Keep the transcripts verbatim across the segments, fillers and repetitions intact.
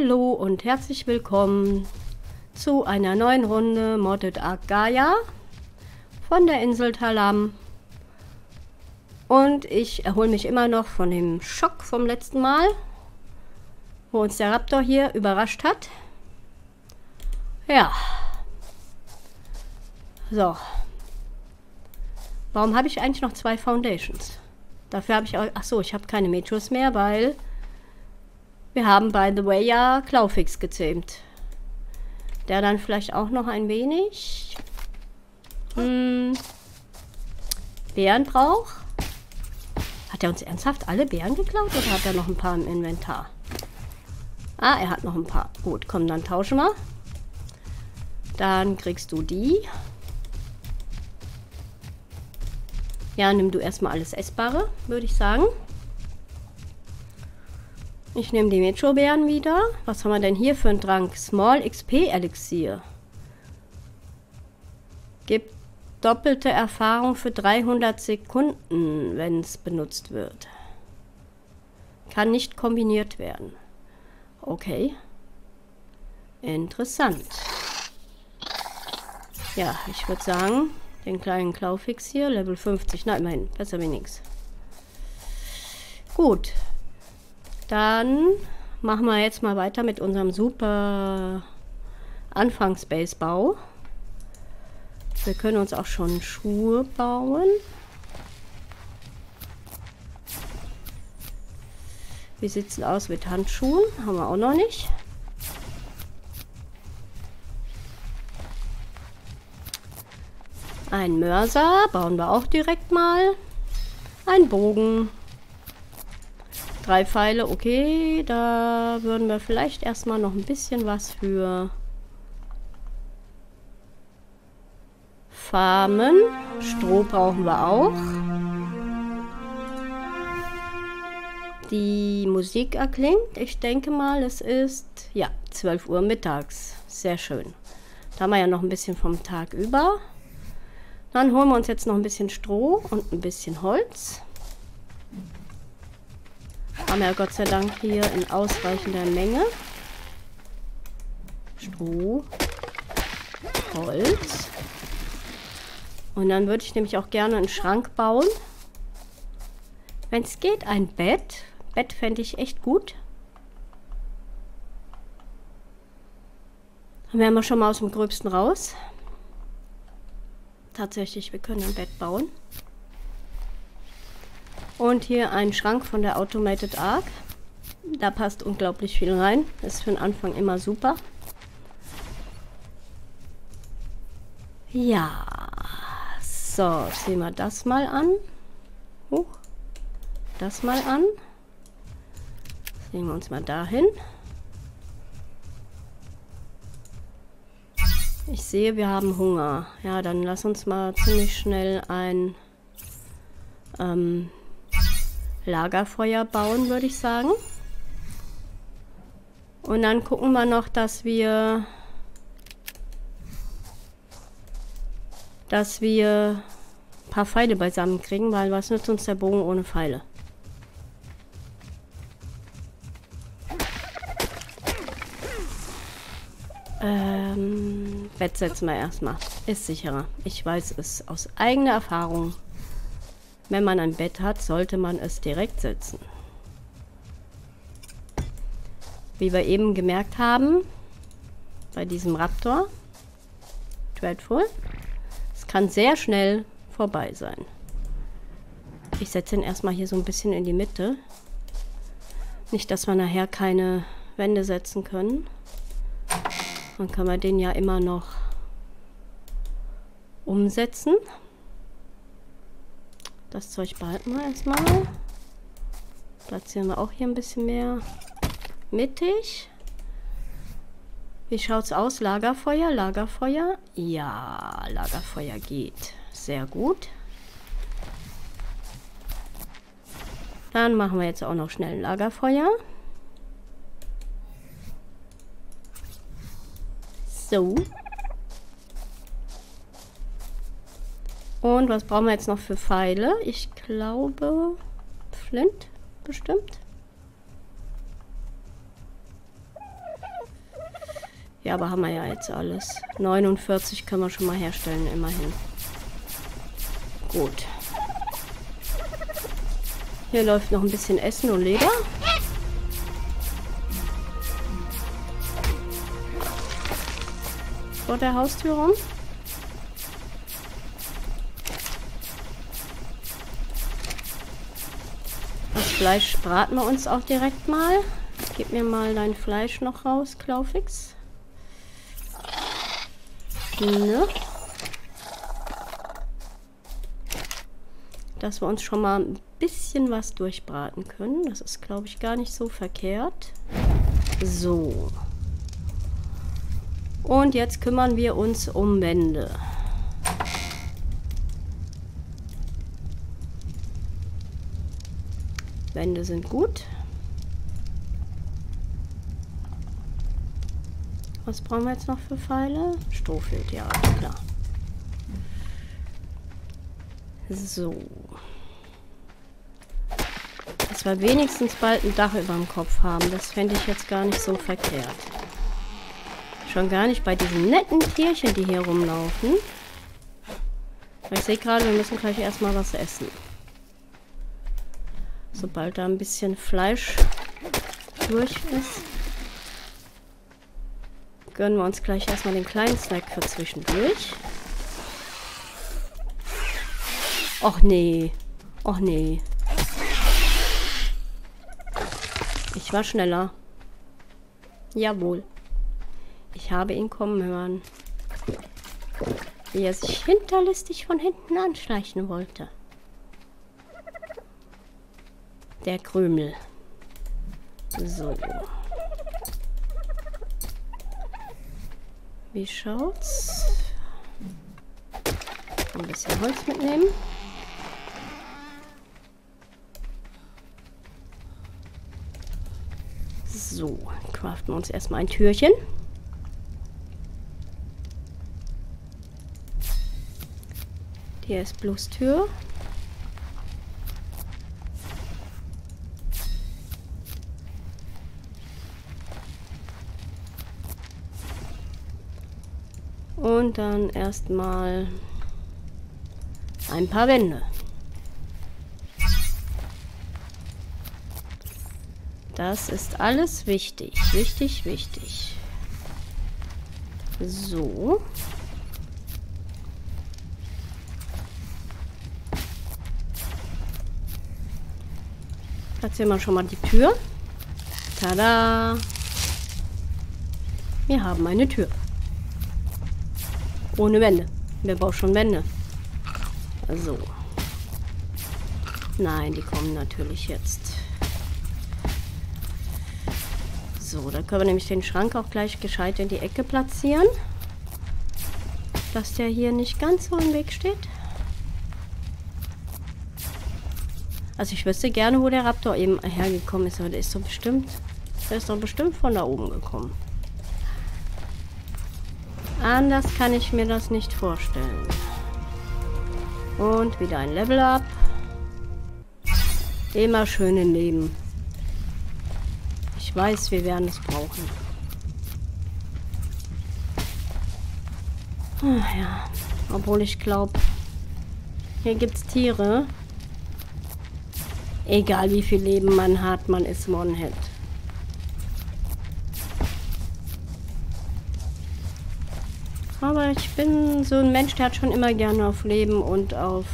Hallo und herzlich willkommen zu einer neuen Runde Modded ARK Gaia von der Insel Talam. Und ich erhole mich immer noch von dem Schock vom letzten Mal, wo uns der Raptor hier überrascht hat. Ja. So. Warum habe ich eigentlich noch zwei Foundations? Dafür habe ich auch... Achso, ich habe keine Meteors mehr, weil... Wir haben, by the way, ja Klaufix gezähmt. Der dann vielleicht auch noch ein wenig... Hm, Bären braucht. Hat er uns ernsthaft alle Bären geklaut oder hat er noch ein paar im Inventar? Ah, er hat noch ein paar. Gut, komm, dann tauschen wir. Dann kriegst du die. Ja, nimm du erstmal alles Essbare, würde ich sagen. Ich nehme die Metro-Bären wieder. Was haben wir denn hier für einen Trank? Small X P-Elixier. Gibt doppelte Erfahrung für dreihundert Sekunden, wenn es benutzt wird. Kann nicht kombiniert werden. Okay. Interessant. Ja, ich würde sagen... Den kleinen Klaufix hier, Level fünfzig. Na, immerhin, besser wie nichts. Gut. Dann machen wir jetzt mal weiter mit unserem super Anfangs-Base-Bau. Wir können uns auch schon Schuhe bauen. Wie sieht es denn aus mit Handschuhen? Haben wir auch noch nicht. Ein Mörser bauen wir auch direkt mal. Ein Bogen. Drei Pfeile, okay. Da würden wir vielleicht erstmal noch ein bisschen was für Farmen. Stroh brauchen wir auch. Die Musik erklingt. Ich denke mal, es ist ja zwölf Uhr mittags. Sehr schön. Da haben wir ja noch ein bisschen vom Tag über. Dann holen wir uns jetzt noch ein bisschen Stroh und ein bisschen Holz. Haben wir ja Gott sei Dank hier in ausreichender Menge. Stroh, Holz. Und dann würde ich nämlich auch gerne einen Schrank bauen. Wenn es geht, ein Bett. Bett fände ich echt gut. Dann wären wir schon mal aus dem Gröbsten raus. Tatsächlich, wir können ein Bett bauen. Und hier ein Schrank von der Automated Arc. Da passt unglaublich viel rein. Ist für den Anfang immer super. Ja. So, sehen wir das mal an. Huch. Das mal an. Sehen wir uns mal dahin. Ich sehe, wir haben Hunger. Ja, dann lass uns mal ziemlich schnell ein ähm, Lagerfeuer bauen, würde ich sagen. Und dann gucken wir noch, dass wir dass wir ein paar Pfeile beisammen kriegen, weil was nützt uns der Bogen ohne Pfeile? Ähm, Bett setzen wir erstmal. Ist sicherer. Ich weiß es aus eigener Erfahrung. Wenn man ein Bett hat, sollte man es direkt setzen. Wie wir eben gemerkt haben, bei diesem Raptor, dreadful, es kann sehr schnell vorbei sein. Ich setze ihn erstmal hier so ein bisschen in die Mitte. Nicht, dass wir nachher keine Wände setzen können. Dann kann man den ja immer noch umsetzen. Das Zeug behalten wir erstmal. Platzieren wir auch hier ein bisschen mehr mittig. Wie schaut's aus? Lagerfeuer, Lagerfeuer. Ja, Lagerfeuer geht. Sehr gut. Dann machen wir jetzt auch noch schnell ein Lagerfeuer. So. Und was brauchen wir jetzt noch für Pfeile? Ich glaube, Flint bestimmt. Ja, aber haben wir ja jetzt alles. neunundvierzig können wir schon mal herstellen, immerhin. Gut. Hier läuft noch ein bisschen Essen und Leder. Vor der Haustür rum. Das Fleisch braten wir uns auch direkt mal. Gib mir mal dein Fleisch noch raus, Klaufix. Ne? Dass wir uns schon mal ein bisschen was durchbraten können. Das ist, glaube ich, gar nicht so verkehrt. So. Und jetzt kümmern wir uns um Wände. Wände sind gut. Was brauchen wir jetzt noch für Pfeile? Stroh fehlt, ja, klar. So. Dass wir wenigstens bald ein Dach über dem Kopf haben. Das fände ich jetzt gar nicht so verkehrt. Schon gar nicht bei diesen netten Tierchen, die hier rumlaufen. Ich sehe gerade, wir müssen gleich erstmal was essen. Sobald da ein bisschen Fleisch durch ist, gönnen wir uns gleich erstmal den kleinen Snack für zwischendurch. Och nee. Och nee. Ich war schneller. Jawohl. Ich habe ihn kommen hören. Wie er sich hinterlistig von hinten anschleichen wollte. Der Krümel. So. Wie schaut's? Ein bisschen Holz mitnehmen. So, craften wir uns erstmal ein Türchen. Die S Plus Tür. Und dann erstmal ein paar Wände. Das ist alles wichtig. Wichtig, wichtig. So. Platzieren wir schon mal die Tür. Tada! Wir haben eine Tür. Ohne Wände. Wer braucht schon Wände? So. Nein, die kommen natürlich jetzt. So, dann können wir nämlich den Schrank auch gleich gescheit in die Ecke platzieren. Dass der hier nicht ganz so im Weg steht. Also ich wüsste gerne, wo der Raptor eben hergekommen ist. Aber der ist doch bestimmt, der ist doch bestimmt von da oben gekommen. Anders kann ich mir das nicht vorstellen. Und wieder ein Level Up. Immer schön im Leben. Ich weiß, wir werden es brauchen. Ach ja, obwohl ich glaube, hier gibt es Tiere. Egal wie viel Leben man hat, man ist One-Hit. Aber ich bin so ein Mensch, der hat schon immer gerne auf Leben und auf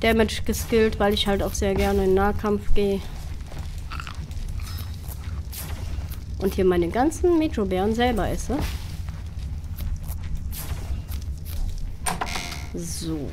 Damage geskillt, weil ich halt auch sehr gerne in Nahkampf gehe. Und hier meine ganzen Metrobären selber esse. So.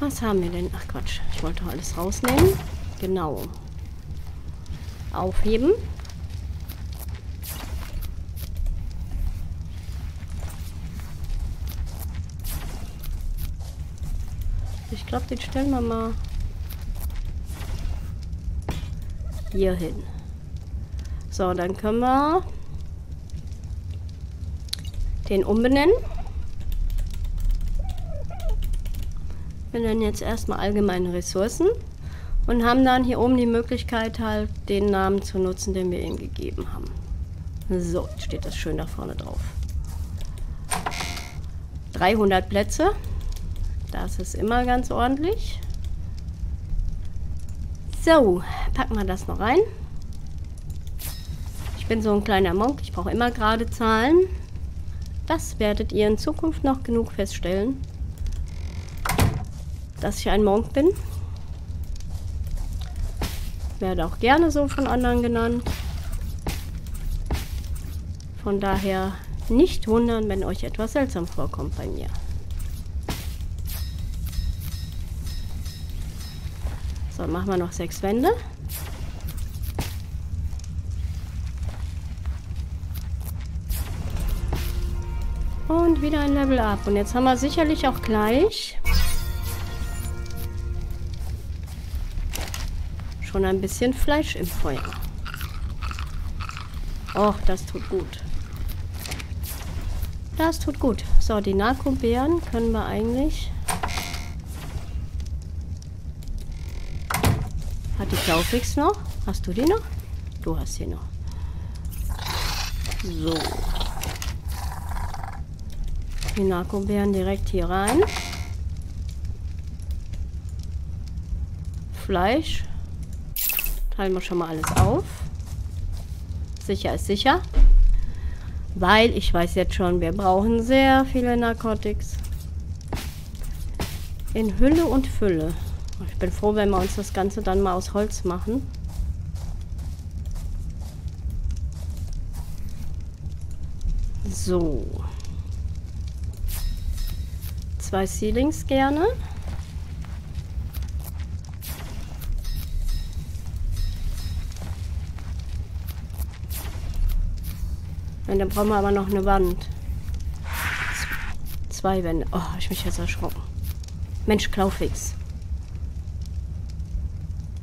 Was haben wir denn? Ach Quatsch, ich wollte doch alles rausnehmen. Genau. Aufheben. Ich glaube, den stellen wir mal hier hin. So, dann können wir den umbenennen. Wir nennen jetzt erstmal allgemeine Ressourcen. und haben dann hier oben die Möglichkeit, halt den Namen zu nutzen, den wir ihm gegeben haben. So, jetzt steht das schön da vorne drauf. dreihundert Plätze. Das ist immer ganz ordentlich. So, packen wir das noch rein. Ich bin so ein kleiner Monk, ich brauche immer gerade Zahlen. Das werdet ihr in Zukunft noch genug feststellen, dass ich ein Monk bin. Werde auch gerne so von anderen genannt. Von daher nicht wundern, wenn euch etwas seltsam vorkommt bei mir. So, machen wir noch sechs Wände. Und wieder ein Level up. Und jetzt haben wir sicherlich auch gleich schon ein bisschen Fleisch im Feuer. Och, das tut gut. Das tut gut. So, die Narkobären können wir eigentlich... Hat die Klaufix noch? Hast du die noch? Du hast die noch. So. Die Narkobären direkt hier rein. Fleisch. Teilen wir schon mal alles auf. Sicher ist sicher. Weil, ich weiß jetzt schon, wir brauchen sehr viele Narcotics. In Hülle und Fülle. Ich bin froh, wenn wir uns das Ganze dann mal aus Holz machen. So. Zwei Seedlings gerne. Und dann brauchen wir aber noch eine Wand. Zwei Wände. Oh, hab ich mich jetzt erschrocken. Mensch, Klaufix.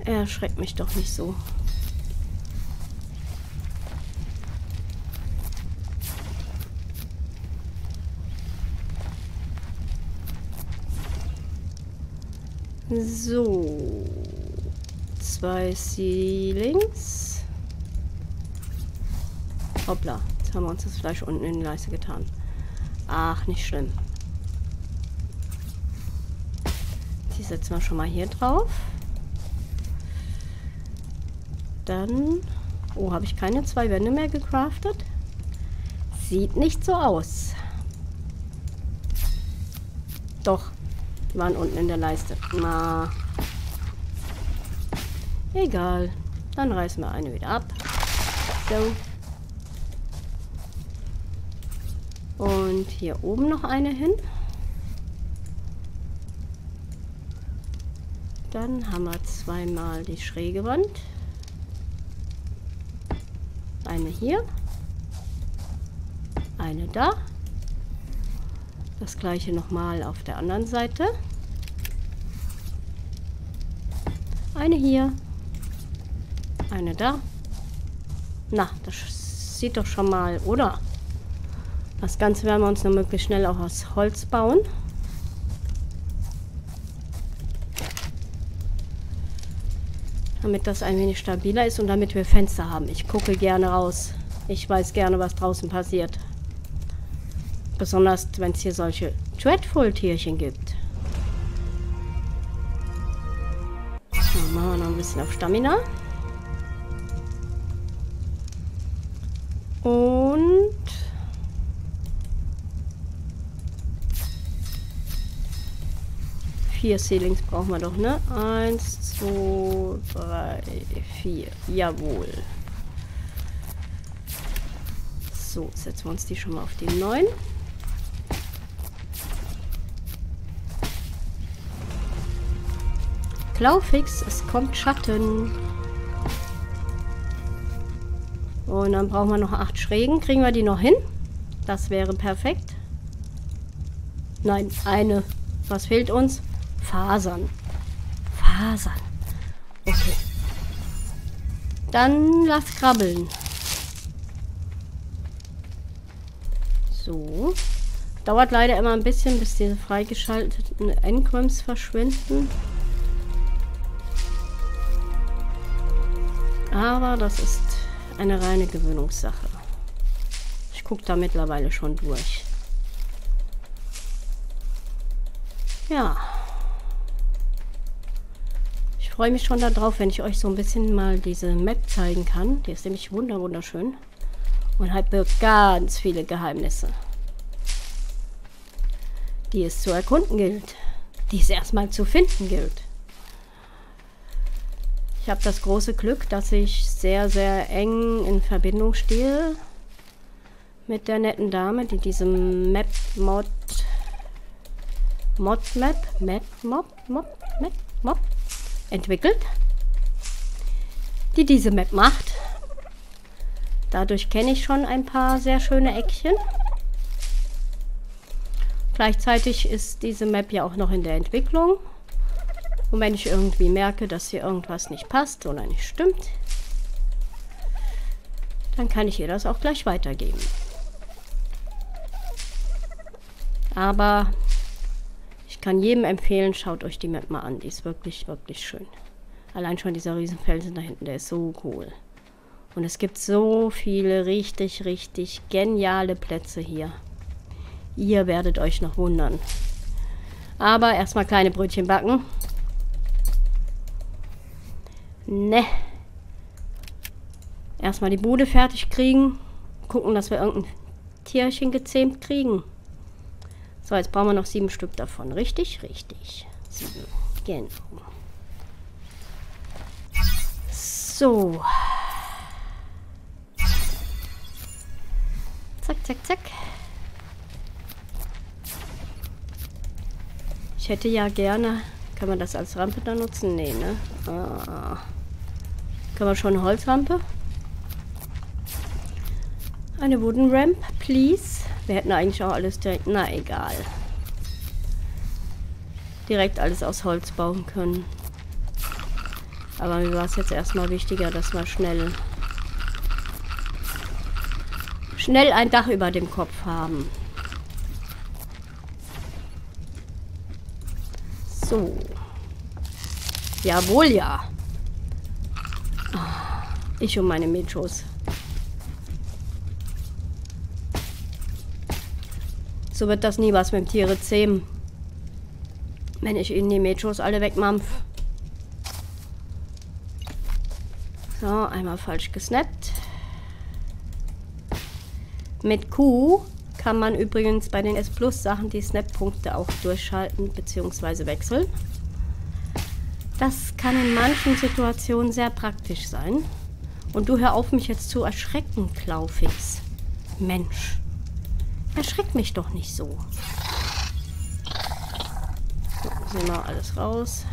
Er schreckt mich doch nicht so. So. Zwei Seelings. Hoppla. Jetzt haben wir uns das Fleisch unten in die Leiste getan. Ach, nicht schlimm. Die setzen wir schon mal hier drauf. Dann... Oh, habe ich keine zwei Wände mehr gecraftet? Sieht nicht so aus. Doch, die waren unten in der Leiste. Na. Egal. Dann reißen wir eine wieder ab. So. Und hier oben noch eine hin. Dann haben wir zweimal die schräge Wand. Eine hier, eine da, das gleiche nochmal auf der anderen Seite, eine hier, eine da. Na, das sieht doch schon mal, oder? Das Ganze werden wir uns nur möglichst schnell auch aus Holz bauen. Damit das ein wenig stabiler ist und damit wir Fenster haben. Ich gucke gerne raus. Ich weiß gerne, was draußen passiert. Besonders, wenn es hier solche Dreadful-Tierchen gibt. So, machen wir noch ein bisschen auf Stamina. Und... Vier Seelings brauchen wir doch, ne? Eins, zwei, drei, vier. Jawohl. So, setzen wir uns die schon mal auf den neuen. Klaufix, es kommt Schatten. Und dann brauchen wir noch acht Schrägen. Kriegen wir die noch hin? Das wäre perfekt. Nein, eine. Was fehlt uns? Fasern. Fasern. Okay. Dann lass krabbeln. So. Dauert leider immer ein bisschen, bis diese freigeschalteten Engrams verschwinden. Aber das ist eine reine Gewöhnungssache. Ich gucke da mittlerweile schon durch. Ja. Ich freue mich schon darauf, wenn ich euch so ein bisschen mal diese Map zeigen kann. Die ist nämlich wunderschön. Und halt birgt ganz viele Geheimnisse, die es zu erkunden gilt. Die es erstmal zu finden gilt. Ich habe das große Glück, dass ich sehr, sehr eng in Verbindung stehe mit der netten Dame, die diesem Map Mod Mod Map Map Mob Mob Map Mob entwickelt, die diese Map macht. Dadurch kenne ich schon ein paar sehr schöne Eckchen. Gleichzeitig ist diese Map ja auch noch in der Entwicklung. Und wenn ich irgendwie merke, dass hier irgendwas nicht passt oder nicht stimmt, dann kann ich ihr das auch gleich weitergeben. Aber ich kann jedem empfehlen, schaut euch die Map mal an. Die ist wirklich, wirklich schön. Allein schon dieser Riesenfelsen da hinten, der ist so cool. Und es gibt so viele richtig, richtig geniale Plätze hier. Ihr werdet euch noch wundern. Aber erstmal kleine Brötchen backen. Ne. Erstmal die Bude fertig kriegen. Gucken, dass wir irgendein Tierchen gezähmt kriegen. So, jetzt brauchen wir noch sieben Stück davon. Richtig? Richtig. Sieben. Genau. So. Zack, zack, zack. Ich hätte ja gerne... Kann man das als Rampe dann nutzen? Nee, ne? Ah. Können wir schon eine Holzrampe? Eine Wooden Ramp, please. Wir hätten eigentlich auch alles direkt... Na, egal. Direkt alles aus Holz bauen können. Aber mir war es jetzt erstmal wichtiger, dass wir schnell... Schnell ein Dach über dem Kopf haben. So. Jawohl, ja. Ich und meine Metros. So wird das nie was mit dem Tiere zähmen. Wenn ich ihnen die Metros alle wegmampf. So, einmal falsch gesnappt. Mit Q kann man übrigens bei den S Plus Sachen die Snap-Punkte auch durchschalten bzw. wechseln. Das kann in manchen Situationen sehr praktisch sein. Und du hör auf, mich jetzt zu erschrecken, Klaufix. Mensch, erschreck mich doch nicht so. So, sehen wir alles raus.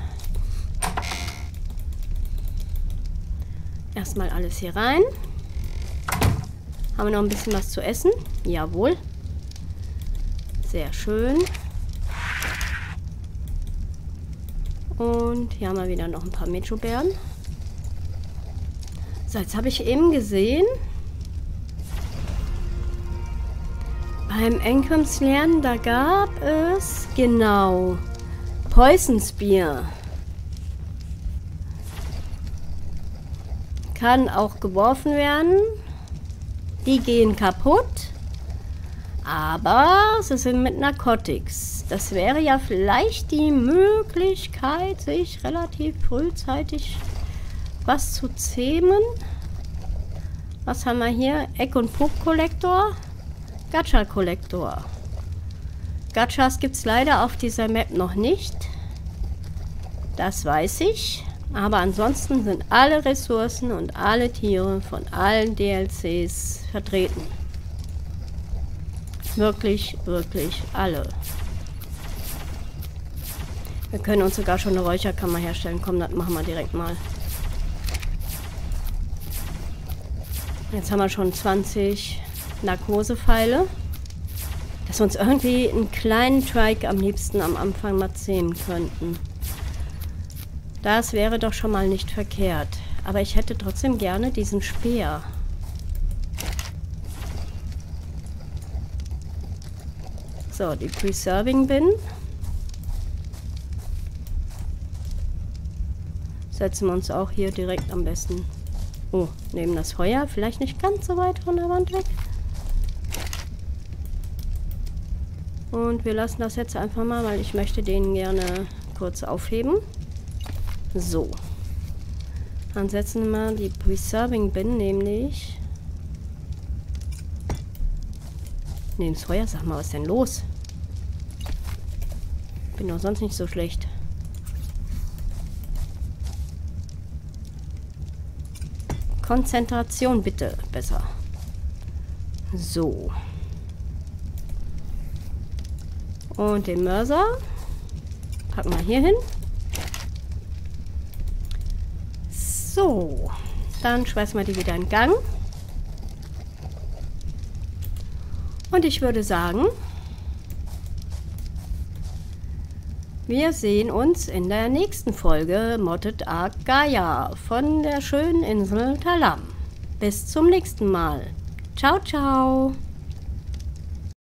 Erstmal alles hier rein. Haben wir noch ein bisschen was zu essen? Jawohl. Sehr schön. Und hier haben wir wieder noch ein paar Mecho-Bären. So, jetzt habe ich eben gesehen, beim Einkommenslernen, da gab es, genau, Poison Spear. Kann auch geworfen werden. Die gehen kaputt. Aber sie sind mit Narcotics. Das wäre ja vielleicht die Möglichkeit, sich relativ frühzeitig was zu zähmen. Was haben wir hier? Eck- und Puck-Kollektor. Gacha-Kollektor. Gachas gibt es leider auf dieser Map noch nicht. Das weiß ich. Aber ansonsten sind alle Ressourcen und alle Tiere von allen D L Cs vertreten. Wirklich, wirklich alle. Wir können uns sogar schon eine Räucherkammer herstellen. Komm, das machen wir direkt mal. Jetzt haben wir schon zwanzig Narkosepfeile. Dass wir uns irgendwie einen kleinen Trike am liebsten am Anfang mal zähmen könnten. Das wäre doch schon mal nicht verkehrt. Aber ich hätte trotzdem gerne diesen Speer. So, die Preserving Bin. Setzen wir uns auch hier direkt am besten Oh, neben das Feuer. Vielleicht nicht ganz so weit von der Wand weg. Und wir lassen das jetzt einfach mal, weil ich möchte den gerne kurz aufheben. So. Dann setzen wir mal die Preserving Bin, nämlich... Neben das Feuer, sag mal, was ist denn los? Bin doch sonst nicht so schlecht. Konzentration bitte, besser. So. Und den Mörser packen wir hier hin. So. Dann schmeißen wir die wieder in Gang. Und ich würde sagen, wir sehen uns in der nächsten Folge Modded Ark Gaia von der schönen Insel Talam. Bis zum nächsten Mal. Ciao, ciao.